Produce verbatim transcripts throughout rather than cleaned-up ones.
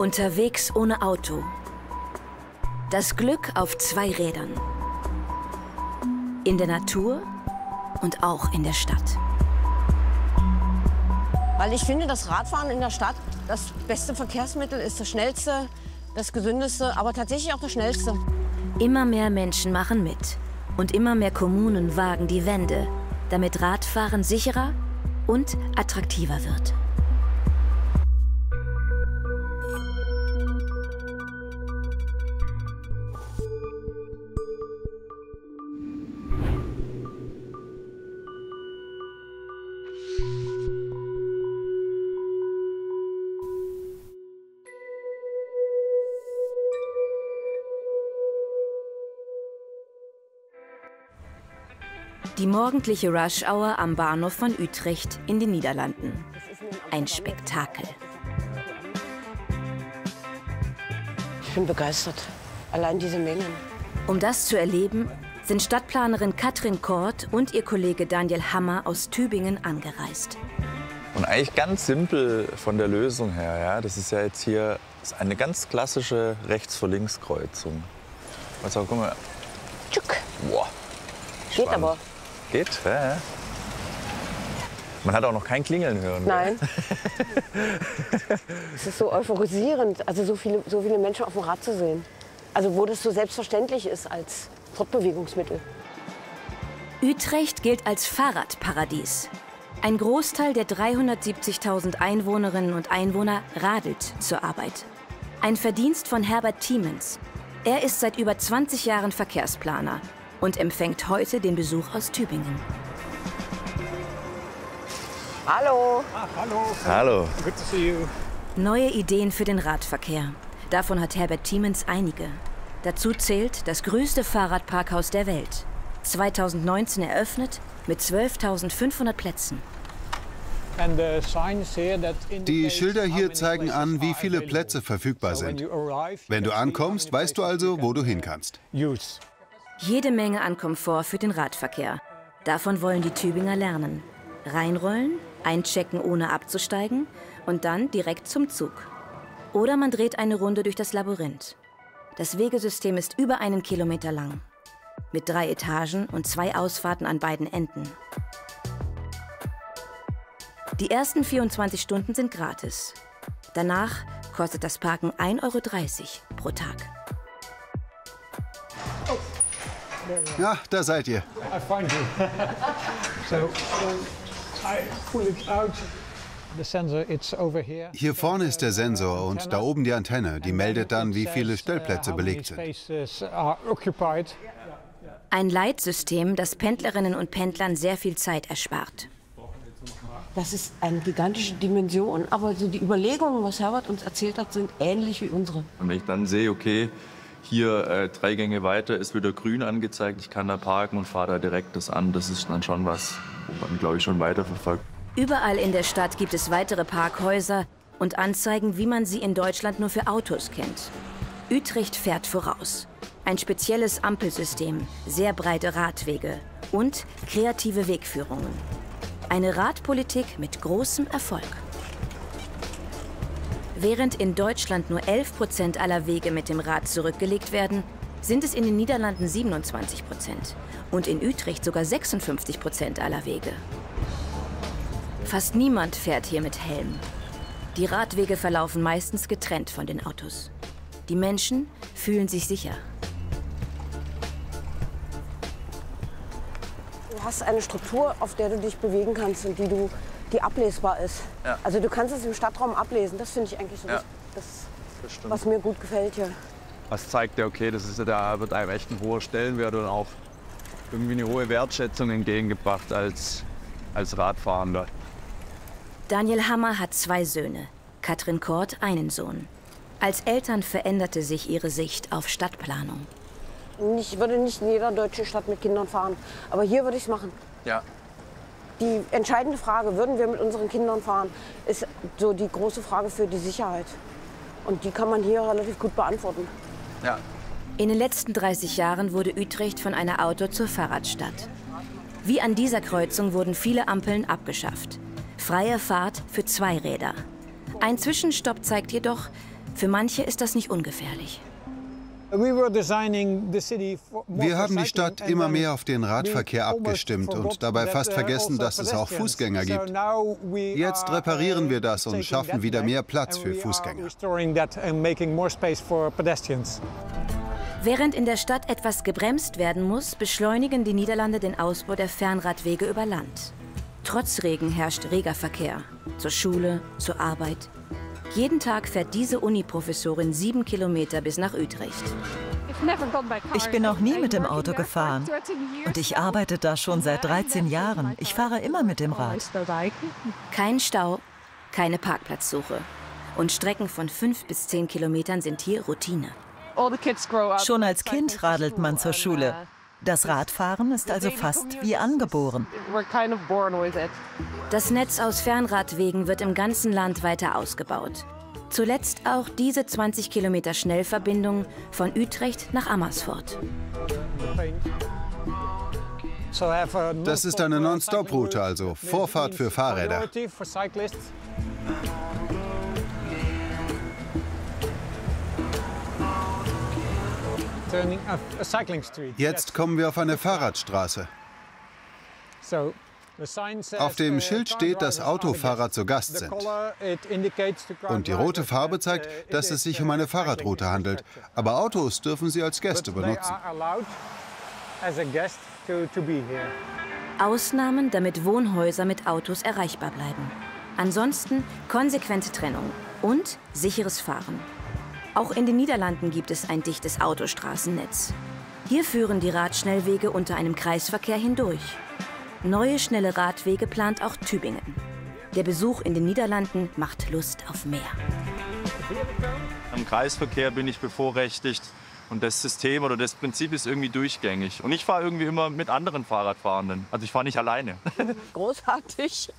Unterwegs ohne Auto. Das Glück auf zwei Rädern. In der Natur und auch in der Stadt. Weil ich finde, das Radfahren in der Stadt das beste Verkehrsmittel ist, das schnellste, das gesündeste, aber tatsächlich auch das schnellste. Immer mehr Menschen machen mit und immer mehr Kommunen wagen die Wende, damit Radfahren sicherer und attraktiver wird. Die morgendliche Rush-Hour am Bahnhof von Utrecht in den Niederlanden. Ein Spektakel. Ich bin begeistert. Allein diese Mengen. Um das zu erleben, sind Stadtplanerin Katrin Korth und ihr Kollege Daniel Hammer aus Tübingen angereist. Und eigentlich ganz simpel von der Lösung her. Ja? Das ist ja jetzt hier eine ganz klassische Rechts-vor-Links-Kreuzung. Also, guck mal. Boah. Geht aber. Geht? Ja, ja. Man hat auch noch kein Klingeln hören. Nein. Es ist so euphorisierend, also so viele, so viele Menschen auf dem Rad zu sehen. Also wo das so selbstverständlich ist als Fortbewegungsmittel. Utrecht gilt als Fahrradparadies. Ein Großteil der dreihundertsiebzigtausend Einwohnerinnen und Einwohner radelt zur Arbeit. Ein Verdienst von Herbert Tiemens. Er ist seit über zwanzig Jahren Verkehrsplaner und empfängt heute den Besuch aus Tübingen. Hallo. Ah, hallo. Hallo. Good to see you. Neue Ideen für den Radverkehr. Davon hat Herbert Tiemens einige. Dazu zählt das größte Fahrradparkhaus der Welt. zweitausendneunzehn eröffnet mit zwölftausendfünfhundert Plätzen. Die Schilder hier zeigen an, wie viele Plätze verfügbar sind. Wenn du ankommst, weißt du also, wo du hin kannst. Jede Menge an Komfort für den Radverkehr. Davon wollen die Tübinger lernen. Reinrollen, einchecken ohne abzusteigen und dann direkt zum Zug. Oder man dreht eine Runde durch das Labyrinth. Das Wegesystem ist über einen Kilometer lang. Mit drei Etagen und zwei Ausfahrten an beiden Enden. Die ersten vierundzwanzig Stunden sind gratis. Danach kostet das Parken ein Euro dreißig pro Tag. Oh. Ja, da seid ihr. Hier vorne ist der Sensor und da oben die Antenne. Die meldet dann, wie viele Stellplätze belegt sind. Ein Leitsystem, das Pendlerinnen und Pendlern sehr viel Zeit erspart. Das ist eine gigantische Dimension, aber so die Überlegungen, was Herbert uns erzählt hat, sind ähnlich wie unsere. Und wenn ich dann sehe, okay, hier äh, drei Gänge weiter ist wieder grün angezeigt, ich kann da parken und fahre da direkt das an. Das ist dann schon was, wo man, glaube ich, schon weiterverfolgt. Überall in der Stadt gibt es weitere Parkhäuser und Anzeigen, wie man sie in Deutschland nur für Autos kennt. Utrecht fährt voraus. Ein spezielles Ampelsystem, sehr breite Radwege und kreative Wegführungen. Eine Radpolitik mit großem Erfolg. Während in Deutschland nur elf Prozent aller Wege mit dem Rad zurückgelegt werden, sind es in den Niederlanden siebenundzwanzig Prozent und in Utrecht sogar sechsundfünfzig Prozent aller Wege. Fast niemand fährt hier mit Helm. Die Radwege verlaufen meistens getrennt von den Autos. Die Menschen fühlen sich sicher. Du hast eine Struktur, auf der du dich bewegen kannst und die du die ablesbar ist. Ja. Also du kannst es im Stadtraum ablesen. Das finde ich eigentlich so ja. das, das was mir gut gefällt hier. Das zeigt ja, okay, das ist ja, da wird einem echt ein hoher Stellenwert und auch irgendwie eine hohe Wertschätzung entgegengebracht als, als Radfahrender. Daniel Hammer hat zwei Söhne, Katrin Korth einen Sohn. Als Eltern veränderte sich ihre Sicht auf Stadtplanung. Ich würde nicht in jeder deutschen Stadt mit Kindern fahren, aber hier würde ich es machen. Ja. Die entscheidende Frage, würden wir mit unseren Kindern fahren, ist so die große Frage für die Sicherheit. Und die kann man hier relativ gut beantworten. Ja. In den letzten dreißig Jahren wurde Utrecht von einer Auto- zur Fahrradstadt. Wie an dieser Kreuzung wurden viele Ampeln abgeschafft. Freie Fahrt für Zweiräder. Ein Zwischenstopp zeigt jedoch, Für manche ist das nicht ungefährlich. Wir haben die Stadt immer mehr auf den Radverkehr abgestimmt und dabei fast vergessen, dass es auch Fußgänger gibt. Jetzt reparieren wir das und schaffen wieder mehr Platz für Fußgänger. Während in der Stadt etwas gebremst werden muss, beschleunigen die Niederlande den Ausbau der Fernradwege über Land. Trotz Regen herrscht reger Verkehr. Zur Schule, zur Arbeit. Jeden Tag fährt diese Uni-Professorin sieben Kilometer bis nach Utrecht. Ich bin noch nie mit dem Auto gefahren. Und ich arbeite da schon seit dreizehn Jahren. Ich fahre immer mit dem Rad. Kein Stau, keine Parkplatzsuche. Und Strecken von fünf bis zehn Kilometern sind hier Routine. Schon als Kind radelt man zur Schule. Das Radfahren ist also fast wie angeboren. Das Netz aus Fernradwegen wird im ganzen Land weiter ausgebaut. Zuletzt auch diese zwanzig Kilometer Schnellverbindung von Utrecht nach Amersfoort. Das ist eine Non-Stop-Route, also Vorfahrt für Fahrräder. Jetzt kommen wir auf eine Fahrradstraße. Auf dem Schild steht, dass Autofahrer zu Gast sind. Und die rote Farbe zeigt, dass es sich um eine Fahrradroute handelt. Aber Autos dürfen sie als Gäste benutzen. Ausnahmen, damit Wohnhäuser mit Autos erreichbar bleiben. Ansonsten konsequente Trennung und sicheres Fahren. Auch in den Niederlanden gibt es ein dichtes Autostraßennetz. Hier führen die Radschnellwege unter einem Kreisverkehr hindurch. Neue schnelle Radwege plant auch Tübingen. Der Besuch in den Niederlanden macht Lust auf mehr. Am Kreisverkehr bin ich bevorrechtigt und das System oder das Prinzip ist irgendwie durchgängig. Und ich fahre irgendwie immer mit anderen Fahrradfahrenden. Also ich fahre nicht alleine. Großartig.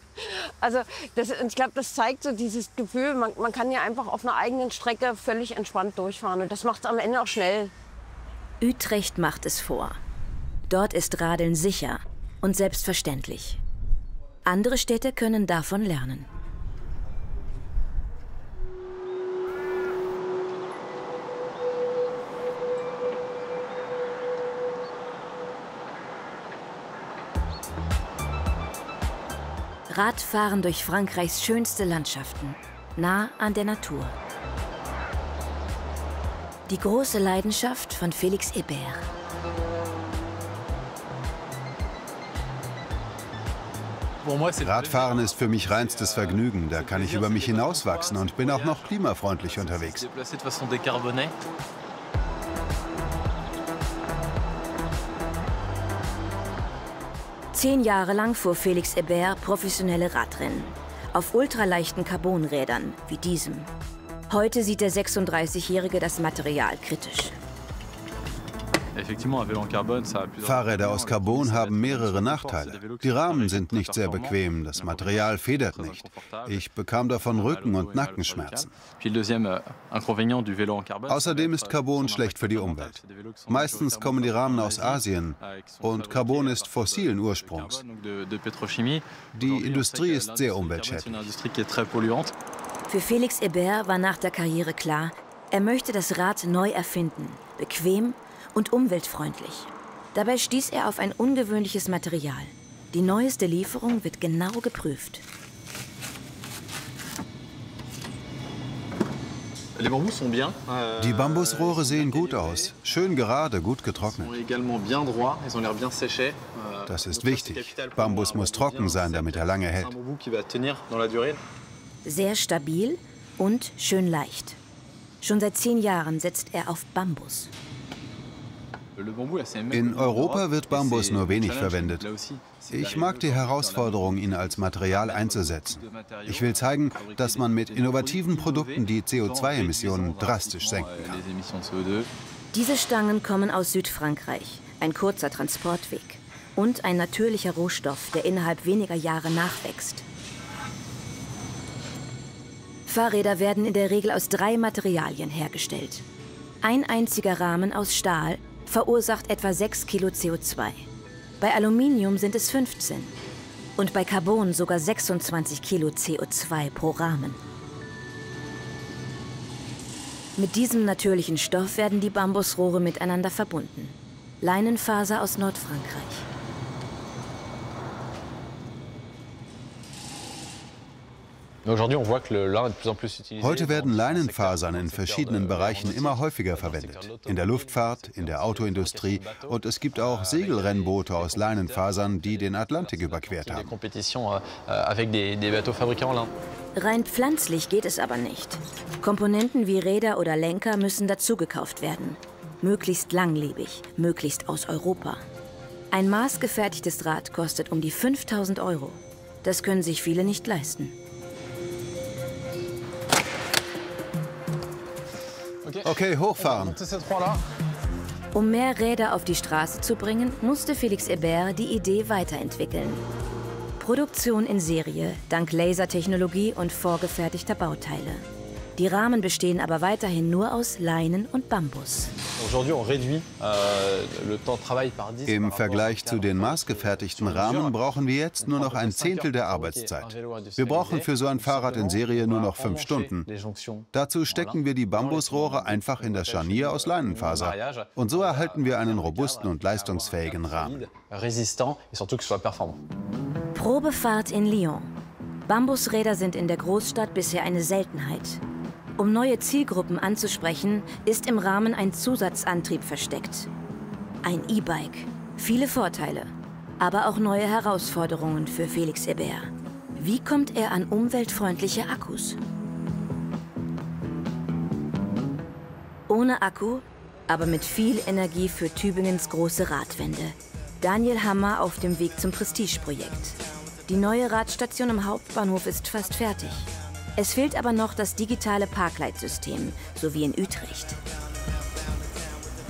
Also das, ich glaube, das zeigt so dieses Gefühl, man, man kann ja einfach auf einer eigenen Strecke völlig entspannt durchfahren. Und das macht es am Ende auch schnell. Utrecht macht es vor. Dort ist Radeln sicher und selbstverständlich. Andere Städte können davon lernen. Radfahren durch Frankreichs schönste Landschaften, nah an der Natur. Die große Leidenschaft von Felix Hébert. Radfahren ist für mich reinstes Vergnügen, da kann ich über mich hinauswachsen und bin auch noch klimafreundlich unterwegs. Zehn Jahre lang fuhr Felix Hébert professionelle Radrennen. Auf ultraleichten Carbonrädern, wie diesem. Heute sieht der sechsunddreißigjährige das Material kritisch. Fahrräder aus Carbon haben mehrere Nachteile. Die Rahmen sind nicht sehr bequem, das Material federt nicht. Ich bekam davon Rücken- und Nackenschmerzen. Außerdem ist Carbon schlecht für die Umwelt. Meistens kommen die Rahmen aus Asien und Carbon ist fossilen Ursprungs. Die Industrie ist sehr umweltschädlich. Für Felix Hébert war nach der Karriere klar, er möchte das Rad neu erfinden, bequem und umweltfreundlich. Dabei stieß er auf ein ungewöhnliches Material. Die neueste Lieferung wird genau geprüft. Die Bambusrohre sehen gut aus, schön gerade, gut getrocknet. Das ist wichtig. Bambus muss trocken sein, damit er lange hält. Sehr stabil und schön leicht. Schon seit zehn Jahren setzt er auf Bambus. In Europa wird Bambus nur wenig verwendet. Ich mag die Herausforderung, ihn als Material einzusetzen. Ich will zeigen, dass man mit innovativen Produkten die C O zwei Emissionen drastisch senken kann. Diese Stangen kommen aus Südfrankreich, ein kurzer Transportweg und ein natürlicher Rohstoff, der innerhalb weniger Jahre nachwächst. Fahrräder werden in der Regel aus drei Materialien hergestellt. Ein einziger Rahmen aus Stahl verursacht etwa sechs Kilo C O zwei. Bei Aluminium sind es fünfzehn und bei Carbon sogar sechsundzwanzig Kilo C O zwei pro Rahmen. Mit diesem natürlichen Stoff werden die Bambusrohre miteinander verbunden. Leinenfaser aus Nordfrankreich. Heute werden Leinenfasern in verschiedenen Bereichen immer häufiger verwendet. In der Luftfahrt, in der Autoindustrie und es gibt auch Segelrennboote aus Leinenfasern, die den Atlantik überquert haben. Rein pflanzlich geht es aber nicht. Komponenten wie Räder oder Lenker müssen dazugekauft werden. Möglichst langlebig, möglichst aus Europa. Ein maßgefertigtes Draht kostet um die fünftausend Euro. Das können sich viele nicht leisten. Okay, hochfahren. Um mehr Räder auf die Straße zu bringen, musste Felix Hébert die Idee weiterentwickeln. Produktion in Serie, dank Lasertechnologie und vorgefertigter Bauteile. Die Rahmen bestehen aber weiterhin nur aus Leinen und Bambus. Im Vergleich zu den maßgefertigten Rahmen brauchen wir jetzt nur noch ein Zehntel der Arbeitszeit. Wir brauchen für so ein Fahrrad in Serie nur noch fünf Stunden. Dazu stecken wir die Bambusrohre einfach in das Scharnier aus Leinenfaser. Und so erhalten wir einen robusten und leistungsfähigen Rahmen. Probefahrt in Lyon. Bambusräder sind in der Großstadt bisher eine Seltenheit. Um neue Zielgruppen anzusprechen, ist im Rahmen ein Zusatzantrieb versteckt. Ein E-Bike. Viele Vorteile, aber auch neue Herausforderungen für Felix Hébert. Wie kommt er an umweltfreundliche Akkus? Ohne Akku, aber mit viel Energie für Tübingens große Radwende. Daniel Hammer auf dem Weg zum Prestigeprojekt. Die neue Radstation im Hauptbahnhof ist fast fertig. Es fehlt aber noch das digitale Parkleitsystem, so wie in Utrecht.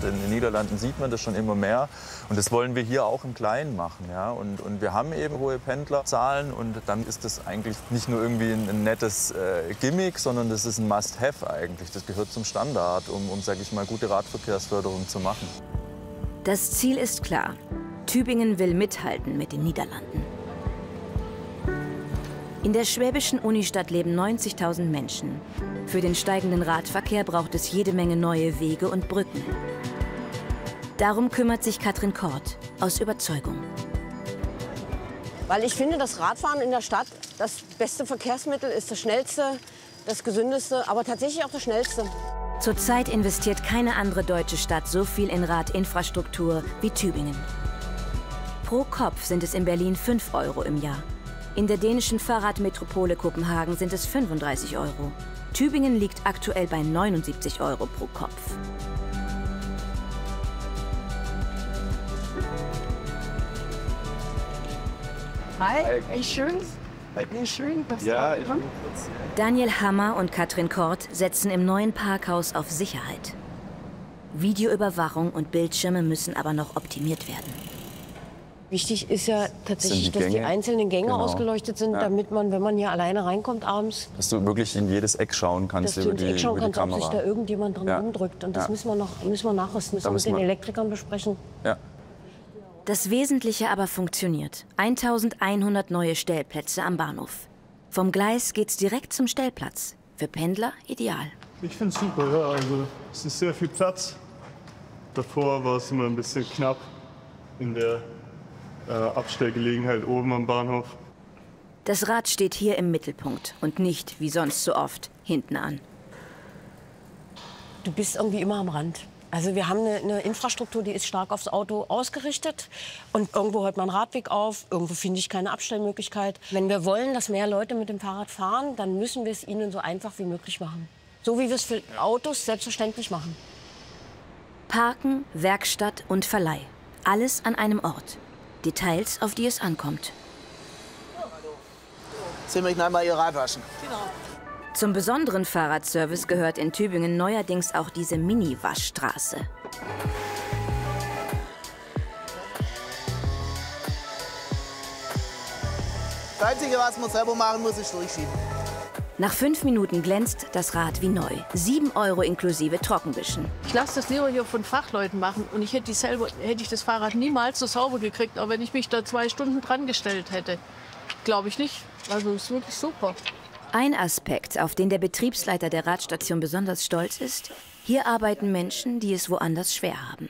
In den Niederlanden sieht man das schon immer mehr und das wollen wir hier auch im Kleinen machen. Ja? Und, und wir haben eben hohe Pendlerzahlen und dann ist das eigentlich nicht nur irgendwie ein, ein nettes äh, Gimmick, sondern das ist ein Must-Have eigentlich. Das gehört zum Standard, um, um sag ich mal, gute Radverkehrsförderung zu machen. Das Ziel ist klar. Tübingen will mithalten mit den Niederlanden. In der schwäbischen Unistadt leben neunzigtausend Menschen. Für den steigenden Radverkehr braucht es jede Menge neue Wege und Brücken. Darum kümmert sich Katrin Korth aus Überzeugung. Weil ich finde, das Radfahren in der Stadt das beste Verkehrsmittel ist, das schnellste, das gesündeste, aber tatsächlich auch das schnellste. Zurzeit investiert keine andere deutsche Stadt so viel in Radinfrastruktur wie Tübingen. Pro Kopf sind es in Berlin fünf Euro im Jahr. In der dänischen Fahrradmetropole Kopenhagen sind es fünfunddreißig Euro. Tübingen liegt aktuell bei neunundsiebzig Euro pro Kopf. Hi, wie schön. Wie schön. Ja, Daniel Hammer und Katrin Korth setzen im neuen Parkhaus auf Sicherheit. Videoüberwachung und Bildschirme müssen aber noch optimiert werden. Wichtig ist ja tatsächlich, die dass die einzelnen Gänge genau. ausgeleuchtet sind, ja. damit man, wenn man hier alleine reinkommt abends... Dass du wirklich in jedes Eck schauen kannst über die, Eck schauen über die kannst, Kamera. Dass du da irgendjemand drin ja. rumdrückt. Und das ja. müssen wir noch müssen wir nachrüsten, das da müssen wir mit den Elektrikern besprechen. Ja. Das Wesentliche aber funktioniert. eintausendeinhundert neue Stellplätze am Bahnhof. Vom Gleis geht's direkt zum Stellplatz. Für Pendler ideal. Ich finde es super, ja. Also, es ist sehr viel Platz. Davor war es immer ein bisschen knapp in der... Äh, Abstellgelegenheit oben am Bahnhof. Das Rad steht hier im Mittelpunkt und nicht, wie sonst so oft, hinten an. Du bist irgendwie immer am Rand. Also wir haben eine, eine Infrastruktur, die ist stark aufs Auto ausgerichtet. Und irgendwo hört man einen Radweg auf, irgendwo finde ich keine Abstellmöglichkeit. Wenn wir wollen, dass mehr Leute mit dem Fahrrad fahren, dann müssen wir es ihnen so einfach wie möglich machen. So wie wir es für Autos selbstverständlich machen. Parken, Werkstatt und Verleih. Alles an einem Ort. Details, auf die es ankommt. Sie möchten einmal Ihr Rad waschen. Genau. Zum besonderen Fahrradservice gehört in Tübingen neuerdings auch diese Mini-Waschstraße. Das Einzige, was man selber machen muss, ist durchschieben. Nach fünf Minuten glänzt das Rad wie neu. sieben Euro inklusive Trockenwischen. Ich lasse das lieber hier von Fachleuten machen. Und ich hätte, die selber, hätte ich das Fahrrad niemals so sauber gekriegt. Aber wenn ich mich da zwei Stunden dran gestellt hätte, glaube ich nicht. Also ist wirklich super. Ein Aspekt, auf den der Betriebsleiter der Radstation besonders stolz ist: hier arbeiten Menschen, die es woanders schwer haben.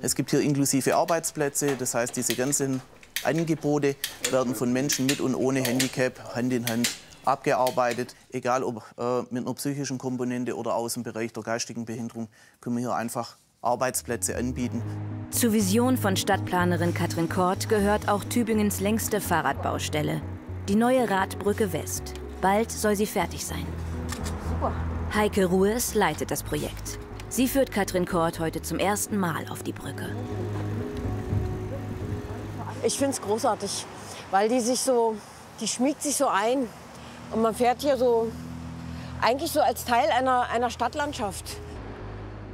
Es gibt hier inklusive Arbeitsplätze, das heißt, diese ganzen Angebote werden von Menschen mit und ohne Handicap Hand in Hand abgearbeitet. Egal ob äh, mit einer psychischen Komponente oder aus dem Bereich der geistigen Behinderung, können wir hier einfach Arbeitsplätze anbieten. Zur Vision von Stadtplanerin Katrin Korth gehört auch Tübingens längste Fahrradbaustelle, die neue Radbrücke West. Bald soll sie fertig sein. Super. Heike Ruhes leitet das Projekt. Sie führt Katrin Korth heute zum ersten Mal auf die Brücke. Ich finde es großartig, weil die sich so, die schmiegt sich so ein. Und man fährt hier so, eigentlich so als Teil einer, einer Stadtlandschaft.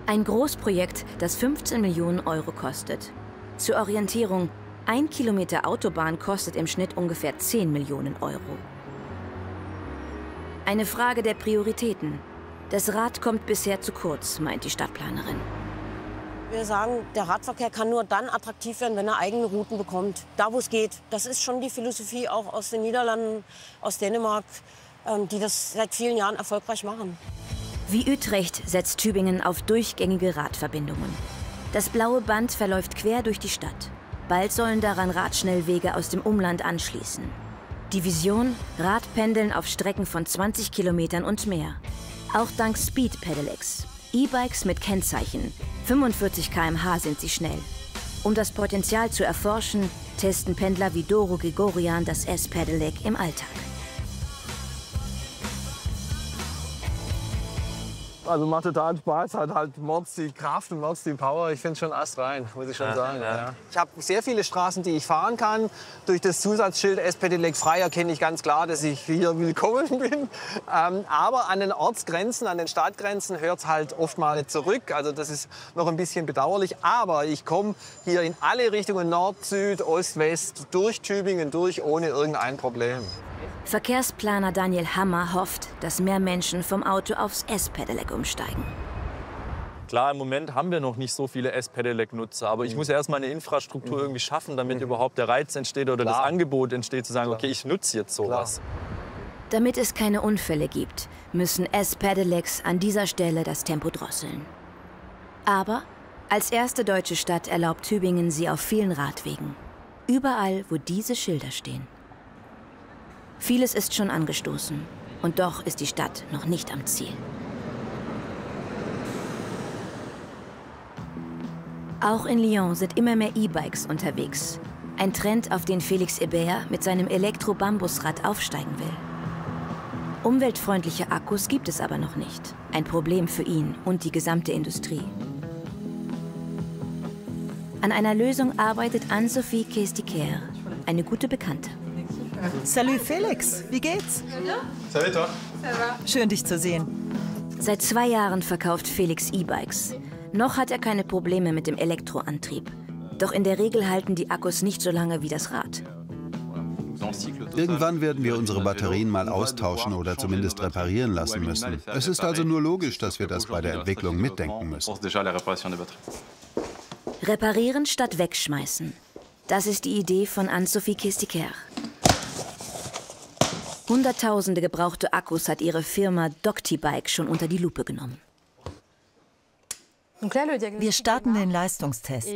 Ein Großprojekt, das fünfzehn Millionen Euro kostet. Zur Orientierung, ein Kilometer Autobahn kostet im Schnitt ungefähr zehn Millionen Euro. Eine Frage der Prioritäten. Das Rad kommt bisher zu kurz, meint die Stadtplanerin. Wir sagen, der Radverkehr kann nur dann attraktiv werden, wenn er eigene Routen bekommt. Da, wo es geht. Das ist schon die Philosophie auch aus den Niederlanden, aus Dänemark, die das seit vielen Jahren erfolgreich machen. Wie Utrecht setzt Tübingen auf durchgängige Radverbindungen. Das blaue Band verläuft quer durch die Stadt. Bald sollen daran Radschnellwege aus dem Umland anschließen. Die Vision: Radpendeln auf Strecken von zwanzig Kilometern und mehr. Auch dank Speed-Pedelecs, E-Bikes mit Kennzeichen. fünfundvierzig Kilometer pro Stunde sind sie schnell. Um das Potenzial zu erforschen, testen Pendler wie Doro Gregorian das S-Pedelec im Alltag. Also macht total Spaß, hat halt mords die Kraft und mords die Power. Ich finde es schon astrein, muss ich schon ja, sagen. Ja. Ja. Ich habe sehr viele Straßen, die ich fahren kann. Durch das Zusatzschild S-Pedelec frei erkenne ich ganz klar, dass ich hier willkommen bin. Ähm, aber an den Ortsgrenzen, an den Stadtgrenzen hört es halt oftmals zurück. Also das ist noch ein bisschen bedauerlich. Aber ich komme hier in alle Richtungen, Nord, Süd, Ost, West, durch Tübingen durch, ohne irgendein Problem. Verkehrsplaner Daniel Hammer hofft, dass mehr Menschen vom Auto aufs S-Pedelec umsteigen. Klar, im Moment haben wir noch nicht so viele S-Pedelec-Nutzer, aber ich muss ja erst mal eine Infrastruktur irgendwie schaffen, damit überhaupt der Reiz entsteht oder Klar. das Angebot entsteht, zu sagen, okay, ich nutze jetzt sowas. Klar. Damit es keine Unfälle gibt, müssen S-Pedelecs an dieser Stelle das Tempo drosseln. Aber als erste deutsche Stadt erlaubt Tübingen sie auf vielen Radwegen. Überall, wo diese Schilder stehen. Vieles ist schon angestoßen. Und doch ist die Stadt noch nicht am Ziel. Auch in Lyon sind immer mehr E-Bikes unterwegs. Ein Trend, auf den Felix Hébert mit seinem Elektro-Bambusrad aufsteigen will. Umweltfreundliche Akkus gibt es aber noch nicht. Ein Problem für ihn und die gesamte Industrie. An einer Lösung arbeitet Anne-Sophie Castiquaire, eine gute Bekannte. Salut Felix, wie geht's? Salut toi. Schön, dich zu sehen. Seit zwei Jahren verkauft Felix E-Bikes. Noch hat er keine Probleme mit dem Elektroantrieb. Doch in der Regel halten die Akkus nicht so lange wie das Rad. Irgendwann werden wir unsere Batterien mal austauschen oder zumindest reparieren lassen müssen. Es ist also nur logisch, dass wir das bei der Entwicklung mitdenken müssen. Reparieren statt wegschmeißen. Das ist die Idee von Anne-Sophie Castiquaire. Hunderttausende gebrauchte Akkus hat ihre Firma Doctibike schon unter die Lupe genommen. Wir starten den Leistungstest.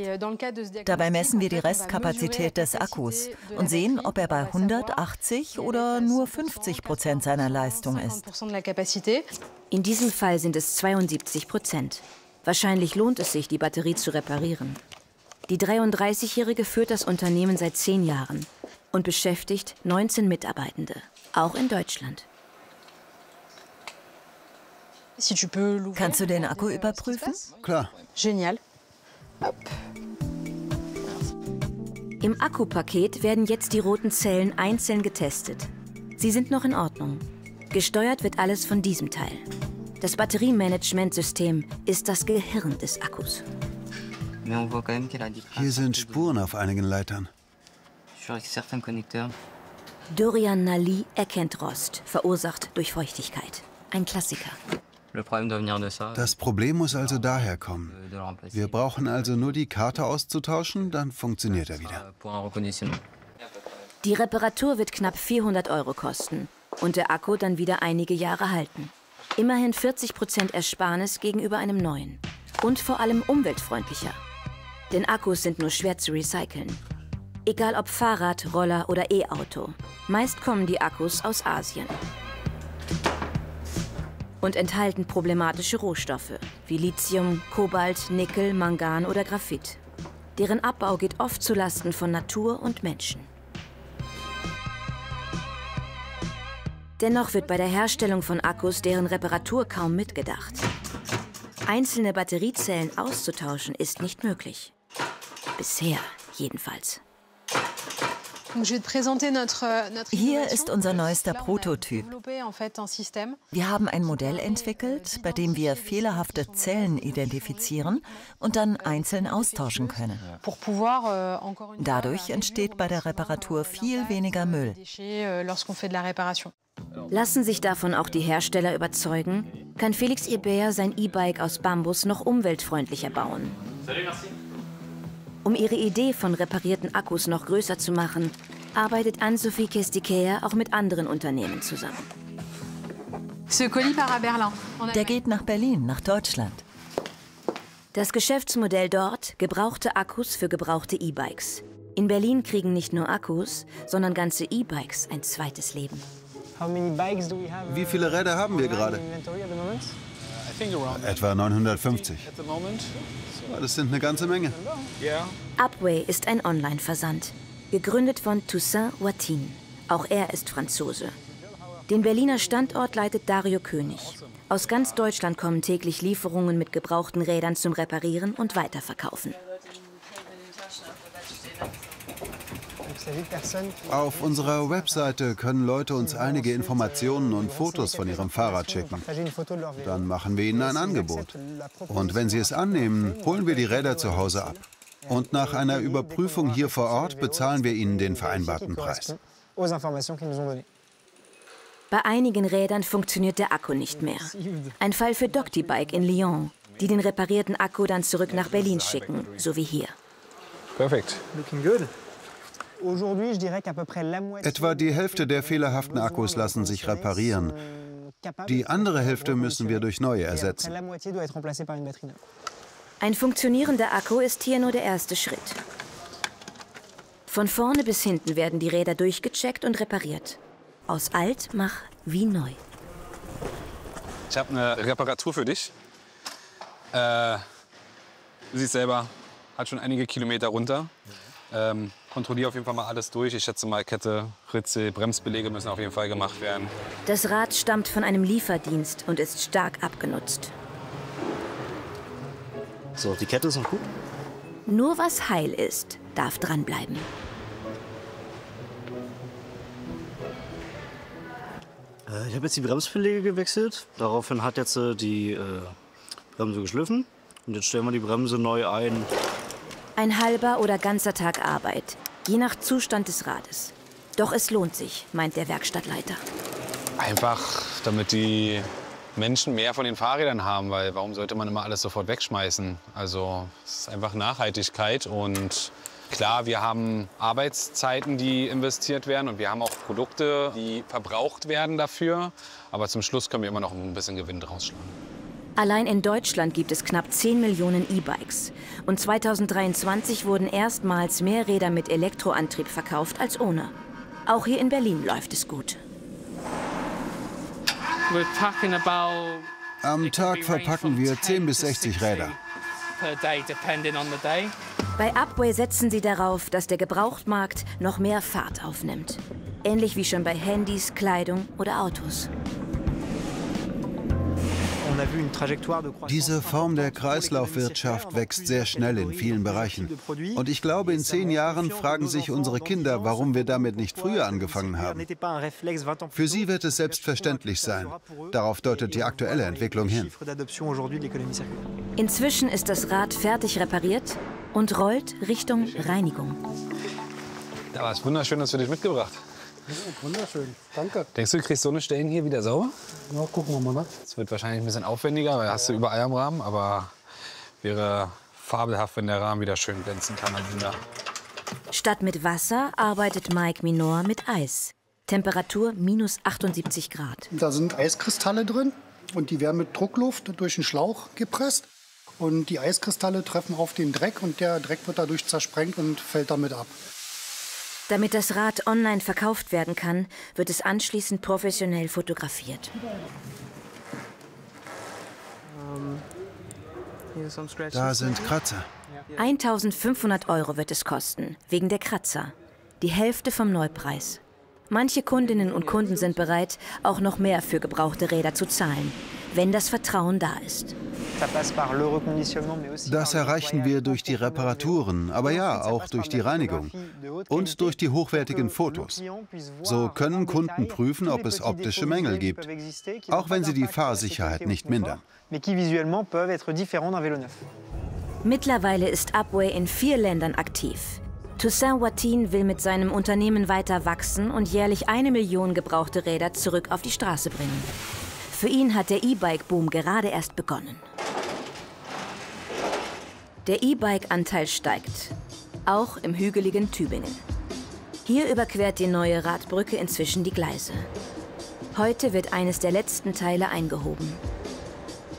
Dabei messen wir die Restkapazität des Akkus und sehen, ob er bei hundertachtzig oder nur fünfzig Prozent seiner Leistung ist. In diesem Fall sind es zweiundsiebzig Prozent. Wahrscheinlich lohnt es sich, die Batterie zu reparieren. Die dreiunddreißigjährige führt das Unternehmen seit zehn Jahren und beschäftigt neunzehn Mitarbeitende. Auch in Deutschland. Kannst du den Akku überprüfen? Klar. Genial. Im Akkupaket werden jetzt die roten Zellen einzeln getestet. Sie sind noch in Ordnung. Gesteuert wird alles von diesem Teil. Das Batteriemanagementsystem ist das Gehirn des Akkus. Hier sind Spuren auf einigen Leitern. Dorian Nali erkennt Rost, verursacht durch Feuchtigkeit. Ein Klassiker. Das Problem muss also daher kommen. Wir brauchen also nur die Karte auszutauschen, dann funktioniert er wieder. Die Reparatur wird knapp vierhundert Euro kosten und der Akku dann wieder einige Jahre halten. Immerhin vierzig Prozent Ersparnis gegenüber einem neuen. Und vor allem umweltfreundlicher. Denn Akkus sind nur schwer zu recyceln. Egal ob Fahrrad, Roller oder E-Auto. Meist kommen die Akkus aus Asien. Und enthalten problematische Rohstoffe wie Lithium, Kobalt, Nickel, Mangan oder Graphit. Deren Abbau geht oft zulasten von Natur und Menschen. Dennoch wird bei der Herstellung von Akkus deren Reparatur kaum mitgedacht. Einzelne Batteriezellen auszutauschen ist nicht möglich. Bisher jedenfalls. Hier ist unser neuester Prototyp. Wir haben ein Modell entwickelt, bei dem wir fehlerhafte Zellen identifizieren und dann einzeln austauschen können. Dadurch entsteht bei der Reparatur viel weniger Müll. Lassen sich davon auch die Hersteller überzeugen, kann Felix Hébert sein E-Bike aus Bambus noch umweltfreundlicher bauen. Um ihre Idee von reparierten Akkus noch größer zu machen, arbeitet Anne-Sophie Castiquaire auch mit anderen Unternehmen zusammen. Der geht nach Berlin, nach Deutschland. Das Geschäftsmodell dort: gebrauchte Akkus für gebrauchte E-Bikes. In Berlin kriegen nicht nur Akkus, sondern ganze E-Bikes ein zweites Leben. Wie viele Räder haben wir gerade? Etwa neunhundertfünfzig. Das sind eine ganze Menge. Upway ist ein Online-Versand, gegründet von Toussaint Watin. Auch er ist Franzose. Den Berliner Standort leitet Dario König. Aus ganz Deutschland kommen täglich Lieferungen mit gebrauchten Rädern zum Reparieren und Weiterverkaufen. Auf unserer Webseite können Leute uns einige Informationen und Fotos von ihrem Fahrrad schicken. Dann machen wir ihnen ein Angebot. Und wenn sie es annehmen, holen wir die Räder zu Hause ab. Und nach einer Überprüfung hier vor Ort bezahlen wir ihnen den vereinbarten Preis. Bei einigen Rädern funktioniert der Akku nicht mehr. Ein Fall für Doctibike in Lyon, die den reparierten Akku dann zurück nach Berlin schicken, so wie hier. Perfekt. Etwa die Hälfte der fehlerhaften Akkus lassen sich reparieren. Die andere Hälfte müssen wir durch neue ersetzen. Ein funktionierender Akku ist hier nur der erste Schritt. Von vorne bis hinten werden die Räder durchgecheckt und repariert. Aus alt mach wie neu. Ich habe eine Reparatur für dich. Äh, du siehst selber, hat schon einige Kilometer runter. Ähm, Kontrolliere auf jeden Fall mal alles durch. Ich schätze mal, Kette, Ritze, Bremsbeläge müssen auf jeden Fall gemacht werden. Das Rad stammt von einem Lieferdienst und ist stark abgenutzt. So, die Kette ist noch gut. Nur was heil ist, darf dranbleiben. Äh, ich habe jetzt die Bremsbeläge gewechselt. Daraufhin hat jetzt äh, die äh, Bremse geschliffen. Und jetzt stellen wir die Bremse neu ein. Ein halber oder ganzer Tag Arbeit, je nach Zustand des Rades. Doch es lohnt sich, meint der Werkstattleiter. Einfach, damit die Menschen mehr von den Fahrrädern haben, weil warum sollte man immer alles sofort wegschmeißen? Also es ist einfach Nachhaltigkeit und klar, wir haben Arbeitszeiten, die investiert werden und wir haben auch Produkte, die verbraucht werden dafür. Aber zum Schluss können wir immer noch ein bisschen Gewinn draus schlagen. Allein in Deutschland gibt es knapp zehn Millionen E-Bikes. Und zweitausenddreiundzwanzig wurden erstmals mehr Räder mit Elektroantrieb verkauft als ohne. Auch hier in Berlin läuft es gut. Am Tag verpacken wir zehn bis sechzig Räder. Bei Upway setzen sie darauf, dass der Gebrauchtmarkt noch mehr Fahrt aufnimmt. Ähnlich wie schon bei Handys, Kleidung oder Autos. Diese Form der Kreislaufwirtschaft wächst sehr schnell in vielen Bereichen. Und ich glaube, in zehn Jahren fragen sich unsere Kinder, warum wir damit nicht früher angefangen haben. Für sie wird es selbstverständlich sein. Darauf deutet die aktuelle Entwicklung hin. Inzwischen ist das Rad fertig repariert und rollt Richtung Reinigung. Da war es wunderschön, dass wir dich mitgebracht haben. Ja, wunderschön, danke. Denkst du, du kriegst so eine Stellen hier wieder sauber? Ja, gucken wir mal, ne? Es wird wahrscheinlich ein bisschen aufwendiger, weil hast du überall am Rahmen, aber wäre fabelhaft, wenn der Rahmen wieder schön glänzen kann am Ende. Statt mit Wasser arbeitet Mike Minor mit Eis. Temperatur minus achtundsiebzig Grad. Da sind Eiskristalle drin und die werden mit Druckluft durch einen Schlauch gepresst. Und die Eiskristalle treffen auf den Dreck und der Dreck wird dadurch zersprengt und fällt damit ab. Damit das Rad online verkauft werden kann, wird es anschließend professionell fotografiert. Da sind Kratzer. eintausendfünfhundert Euro wird es kosten, wegen der Kratzer. Die Hälfte vom Neupreis. Manche Kundinnen und Kunden sind bereit, auch noch mehr für gebrauchte Räder zu zahlen, wenn das Vertrauen da ist. Das erreichen wir durch die Reparaturen, aber ja, auch durch die Reinigung und durch die hochwertigen Fotos. So können Kunden prüfen, ob es optische Mängel gibt, auch wenn sie die Fahrsicherheit nicht mindern. Mittlerweile ist Upway in vier Ländern aktiv. Toussaint Watin will mit seinem Unternehmen weiter wachsen und jährlich eine Million gebrauchte Räder zurück auf die Straße bringen. Für ihn hat der E-Bike-Boom gerade erst begonnen. Der E-Bike-Anteil steigt, auch im hügeligen Tübingen. Hier überquert die neue Radbrücke inzwischen die Gleise. Heute wird eines der letzten Teile eingehoben.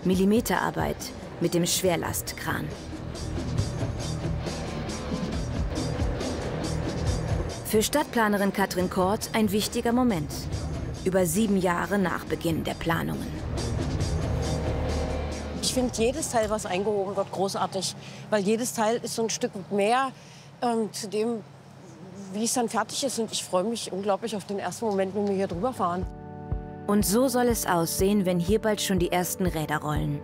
Millimeterarbeit mit dem Schwerlastkran. Für Stadtplanerin Katrin Korth ein wichtiger Moment. Über sieben Jahre nach Beginn der Planungen. Ich finde jedes Teil, was eingehoben wird, großartig. Weil jedes Teil ist so ein Stück mehr ähm, zu dem, wie es dann fertig ist. Und ich freue mich unglaublich auf den ersten Moment, wenn wir hier drüber fahren. Und so soll es aussehen, wenn hier bald schon die ersten Räder rollen.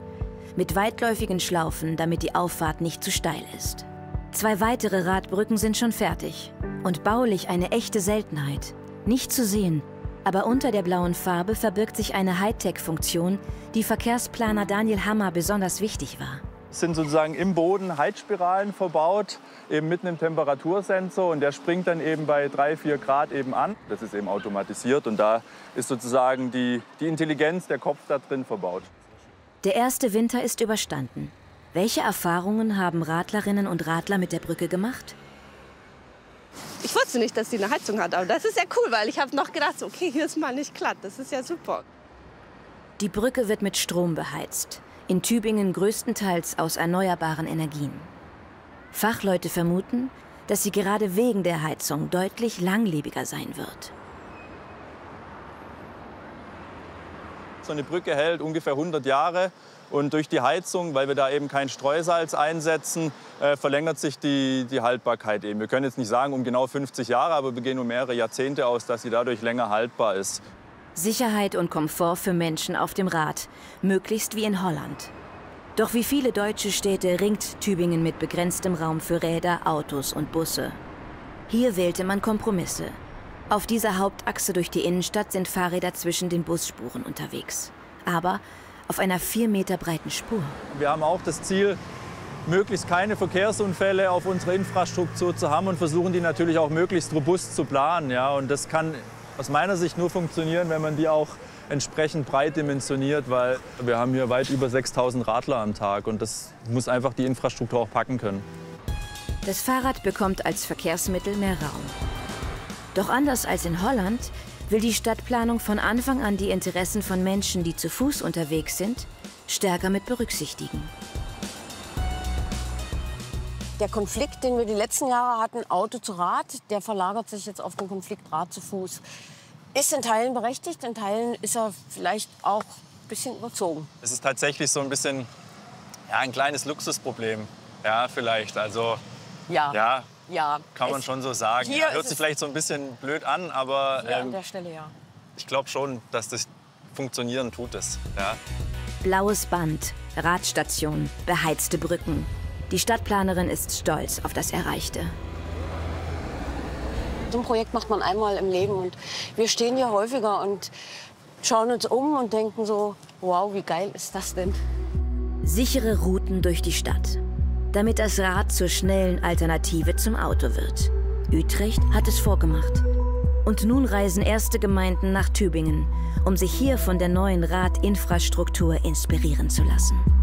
Mit weitläufigen Schlaufen, damit die Auffahrt nicht zu steil ist. Zwei weitere Radbrücken sind schon fertig. Und baulich eine echte Seltenheit. Nicht zu sehen, aber unter der blauen Farbe verbirgt sich eine Hightech-Funktion, die Verkehrsplaner Daniel Hammer besonders wichtig war. Es sind sozusagen im Boden Heizspiralen verbaut, eben mit einem Temperatursensor. Und der springt dann eben bei drei, vier Grad eben an. Das ist eben automatisiert und da ist sozusagen die, die Intelligenz, der Kopf da drin verbaut. Der erste Winter ist überstanden. Welche Erfahrungen haben Radlerinnen und Radler mit der Brücke gemacht? Ich wusste nicht, dass sie eine Heizung hat, aber das ist ja cool, weil ich habe noch gedacht, okay, hier ist mal nicht glatt, das ist ja super. Die Brücke wird mit Strom beheizt, in Tübingen größtenteils aus erneuerbaren Energien. Fachleute vermuten, dass sie gerade wegen der Heizung deutlich langlebiger sein wird. So eine Brücke hält ungefähr hundert Jahre. Und durch die Heizung, weil wir da eben kein Streusalz einsetzen, äh, verlängert sich die, die Haltbarkeit eben. Wir können jetzt nicht sagen um genau fünfzig Jahre, aber wir gehen um mehrere Jahrzehnte aus, dass sie dadurch länger haltbar ist. Sicherheit und Komfort für Menschen auf dem Rad, möglichst wie in Holland. Doch wie viele deutsche Städte ringt Tübingen mit begrenztem Raum für Räder, Autos und Busse. Hier wählte man Kompromisse. Auf dieser Hauptachse durch die Innenstadt sind Fahrräder zwischen den Busspuren unterwegs. Aber auf einer vier Meter breiten Spur. Wir haben auch das Ziel, möglichst keine Verkehrsunfälle auf unserer Infrastruktur zu haben und versuchen die natürlich auch möglichst robust zu planen. Ja. Und das kann aus meiner Sicht nur funktionieren, wenn man die auch entsprechend breit dimensioniert, weil wir haben hier weit über sechstausend Radler am Tag und das muss einfach die Infrastruktur auch packen können. Das Fahrrad bekommt als Verkehrsmittel mehr Raum. Doch anders als in Holland will die Stadtplanung von Anfang an die Interessen von Menschen, die zu Fuß unterwegs sind, stärker mit berücksichtigen. Der Konflikt, den wir die letzten Jahre hatten, Auto zu Rad, der verlagert sich jetzt auf den Konflikt Rad zu Fuß. Ist in Teilen berechtigt, in Teilen ist er vielleicht auch ein bisschen überzogen. Es ist tatsächlich so ein bisschen ja, ein kleines Luxusproblem, ja, vielleicht. Also, ja. ja. Ja, kann man schon so sagen. Ja, hört sich vielleicht so ein bisschen blöd an, aber ähm, an der Stelle, ja. Ich glaube schon, dass das funktionieren tut es. Ja. Blaues Band, Radstation, beheizte Brücken. Die Stadtplanerin ist stolz auf das Erreichte. So ein Projekt macht man einmal im Leben und wir stehen hier häufiger und schauen uns um und denken so, wow, wie geil ist das denn? Sichere Routen durch die Stadt, damit das Rad zur schnellen Alternative zum Auto wird. Utrecht hat es vorgemacht. Und nun reisen erste Gemeinden nach Tübingen, um sich hier von der neuen Radinfrastruktur inspirieren zu lassen.